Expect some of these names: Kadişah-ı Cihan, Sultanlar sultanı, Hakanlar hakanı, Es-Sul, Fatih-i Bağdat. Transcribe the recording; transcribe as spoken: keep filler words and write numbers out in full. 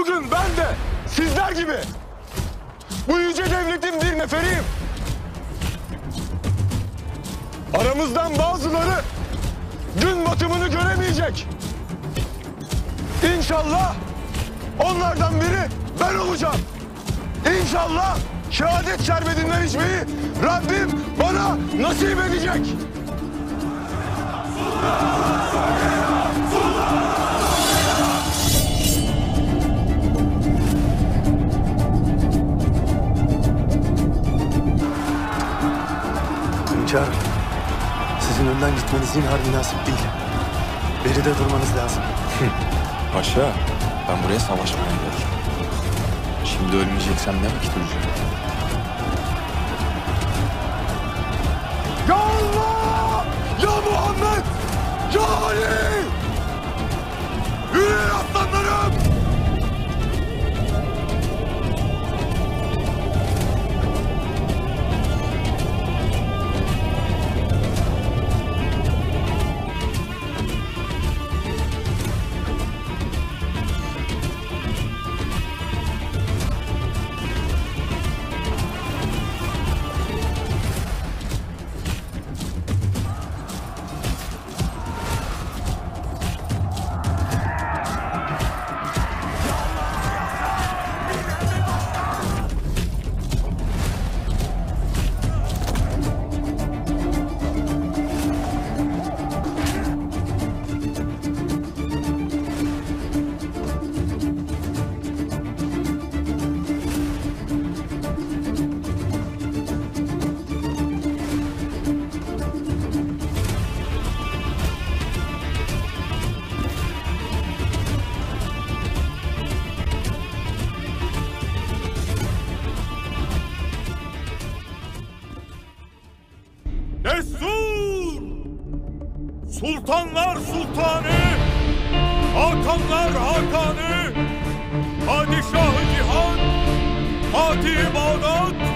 Bugün ben de sizler gibi bu yüce devletin bir neferiyim. Aramızdan bazıları gün batımını göremeyecek. İnşallah onlardan biri ben olacağım. İnşallah şehadet şerbetinden içmeyi Rabbim bana nasip edecek. Hünkârım, sizin önden gitmeniz zinhar münasip değil. Beride durmanız lazım. Paşa, ben buraya savaşmaya geldim. Şimdi ölmeyeceksem ne vakit öleceğim? Ya Allah! Ya Muhammed! Ya Ali! Yürüyün aslanlarım! Es-Sul! Sultanlar sultanı, hakanlar hakanı, Kadişah-ı Cihan, Fatih-i Bağdat,